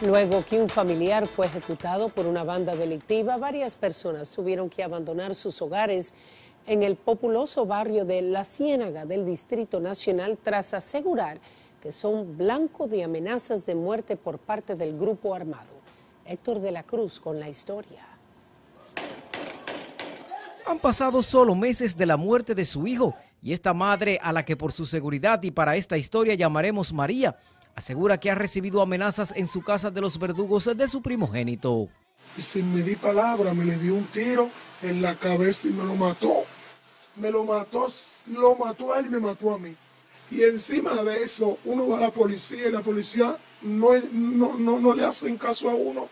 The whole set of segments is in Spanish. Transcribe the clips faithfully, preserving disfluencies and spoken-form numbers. Luego que un familiar fue ejecutado por una banda delictiva, varias personas tuvieron que abandonar sus hogares en el populoso barrio de La Ciénaga del Distrito Nacional tras asegurar que son blanco de amenazas de muerte por parte del grupo armado. Héctor de la Cruz con la historia. Han pasado solo meses de la muerte de su hijo y esta madre, a la que por su seguridad y para esta historia llamaremos María, asegura que ha recibido amenazas en su casa de los verdugos de su primogénito. Sin medir palabra, me le dio un tiro en la cabeza y me lo mató. Me lo mató, lo mató a él y me mató a mí. Y encima de eso, uno va a la policía y la policía no, no, no, no le hacen caso a uno,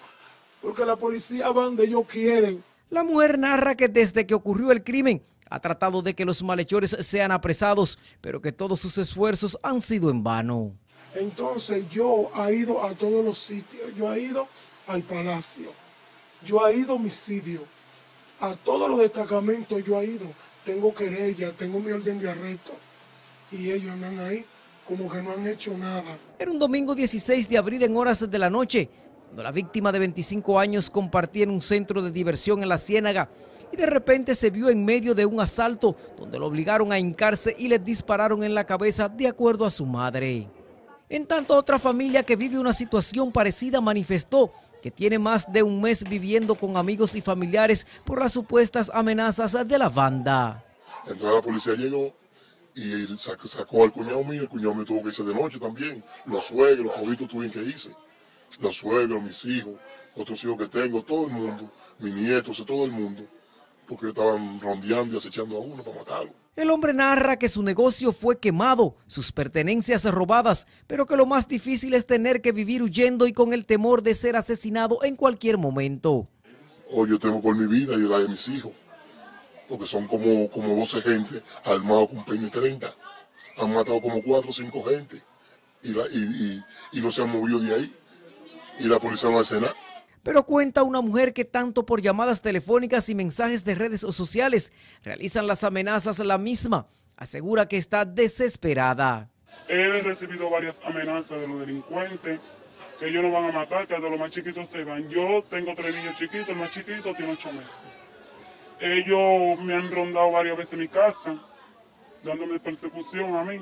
porque la policía va donde ellos quieren. La mujer narra que desde que ocurrió el crimen ha tratado de que los malhechores sean apresados, pero que todos sus esfuerzos han sido en vano. Entonces yo he ido a todos los sitios, yo he ido al palacio, yo he ido a homicidio, a todos los destacamentos yo he ido, tengo querella, tengo mi orden de arresto y ellos andan ahí como que no han hecho nada. Era un domingo dieciséis de abril en horas de la noche, cuando la víctima de veinticinco años compartía en un centro de diversión en La Ciénaga y de repente se vio en medio de un asalto donde lo obligaron a hincarse y le dispararon en la cabeza, de acuerdo a su madre. En tanto, otra familia que vive una situación parecida manifestó que tiene más de un mes viviendo con amigos y familiares por las supuestas amenazas de la banda. Entonces la policía llegó y sacó al cuñado mío, el cuñado mío tuvo que irse de noche también. Los suegros, toditos tuvieron que irse. Los suegros, mis hijos, otros hijos que tengo, todo el mundo, mis nietos, todo el mundo, porque estaban rondeando y acechando a uno para matarlo. El hombre narra que su negocio fue quemado, sus pertenencias robadas, pero que lo más difícil es tener que vivir huyendo y con el temor de ser asesinado en cualquier momento. Hoy yo temo por mi vida y la de mis hijos, porque son como, como doce gente armados con peine treinta. Han matado como cuatro o cinco gente y, la, y, y, y no se han movido de ahí y la policía no hace nada. Pero cuenta una mujer que tanto por llamadas telefónicas y mensajes de redes sociales realizan las amenazas la misma. Asegura que está desesperada. He recibido varias amenazas de los delincuentes, que ellos no van a matar, que de los más chiquitos se van. Yo tengo tres niños chiquitos, el más chiquito tiene ocho meses. Ellos me han rondado varias veces en mi casa, dándome persecución a mí,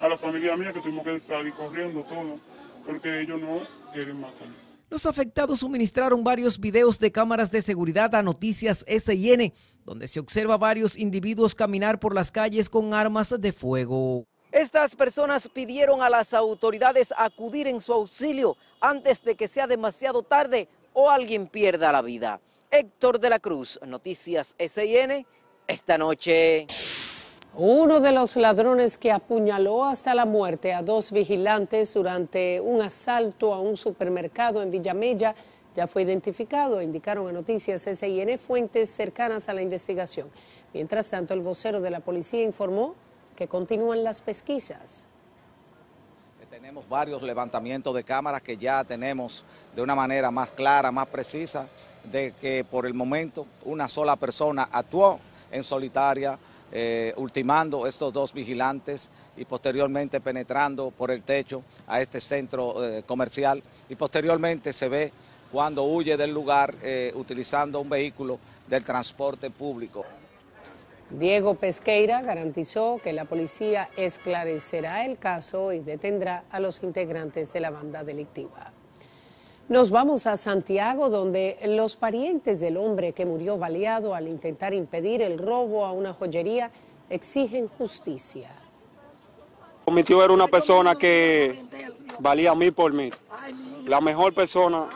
a la familia mía, que tuvimos que salir corriendo todo, porque ellos no quieren matarme. Los afectados suministraron varios videos de cámaras de seguridad a Noticias S I N, donde se observa varios individuos caminar por las calles con armas de fuego. Estas personas pidieron a las autoridades acudir en su auxilio antes de que sea demasiado tarde o alguien pierda la vida. Héctor de la Cruz, Noticias S I N, esta noche. Uno de los ladrones que apuñaló hasta la muerte a dos vigilantes durante un asalto a un supermercado en Villa Mella ya fue identificado, indicaron a Noticias S I N fuentes cercanas a la investigación. Mientras tanto, el vocero de la policía informó que continúan las pesquisas. Tenemos varios levantamientos de cámaras que ya tenemos de una manera más clara, más precisa, de que por el momento una sola persona actuó en solitaria, Eh, ultimando estos dos vigilantes y posteriormente penetrando por el techo a este centro eh, comercial, y posteriormente se ve cuando huye del lugar eh, utilizando un vehículo del transporte público. Diego Pesqueira garantizó que la policía esclarecerá el caso y detendrá a los integrantes de la banda delictiva. Nos vamos a Santiago, donde los parientes del hombre que murió baleado al intentar impedir el robo a una joyería exigen justicia. Mi tío era una persona que valía a mí por mí, la mejor persona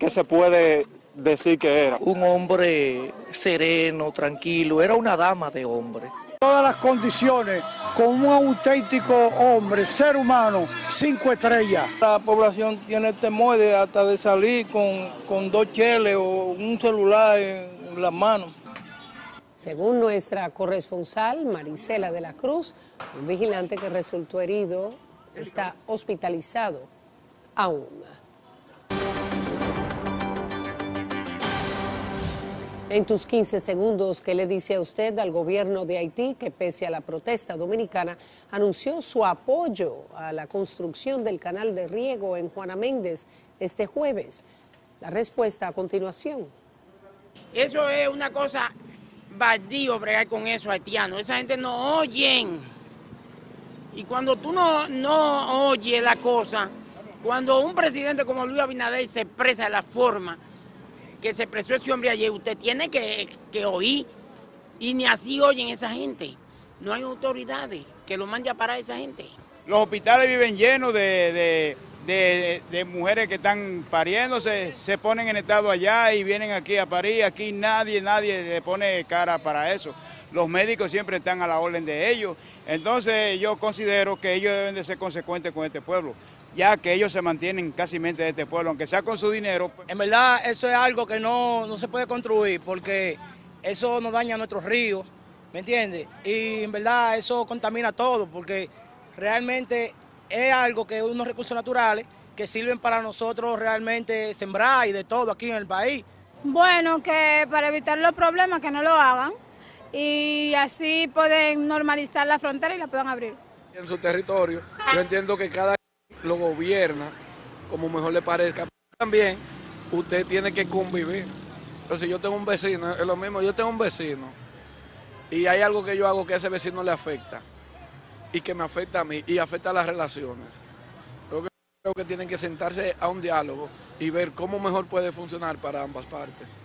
que se puede decir que era. Un hombre sereno, tranquilo, era una dama de hombre. Todas las condiciones, con un auténtico hombre, ser humano, cinco estrellas. La población tiene temor de hasta de salir con, con dos cheles o un celular en las manos. Según nuestra corresponsal Marisela de la Cruz, un vigilante que resultó herido está hospitalizado aún. En tus quince segundos, ¿qué le dice a usted al gobierno de Haití que pese a la protesta dominicana anunció su apoyo a la construcción del canal de riego en Juana Méndez este jueves? La respuesta a continuación. Eso es una cosa baldío bregar con eso, haitiano. Esa gente no oyen. Y cuando tú no, no oyes la cosa, cuando un presidente como Luis Abinader se expresa de la forma que se expresó ese hombre ayer, usted tiene que, que oír, y ni así oyen esa gente. No hay autoridades que lo mande a parar a esa gente. Los hospitales viven llenos de, de, de, de mujeres que están pariendo, se, se ponen en estado allá y vienen aquí a parir. Aquí nadie, nadie le pone cara para eso. Los médicos siempre están a la orden de ellos. Entonces yo considero que ellos deben de ser consecuentes con este pueblo, ya que ellos se mantienen casi mente de este pueblo, aunque sea con su dinero. En verdad, eso es algo que no, no se puede construir, porque eso nos daña nuestros ríos, ¿me entiendes? Y en verdad eso contamina todo, porque realmente es algo que unos recursos naturales que sirven para nosotros realmente sembrar y de todo aquí en el país. Bueno, que para evitar los problemas que no lo hagan, y así pueden normalizar la frontera y la puedan abrir. En su territorio, yo entiendo que cada lo gobierna como mejor le parezca. También usted tiene que convivir. Entonces yo tengo un vecino, es lo mismo, yo tengo un vecino y hay algo que yo hago que a ese vecino le afecta y que me afecta a mí y afecta a las relaciones. Creo que, creo que tienen que sentarse a un diálogo y ver cómo mejor puede funcionar para ambas partes.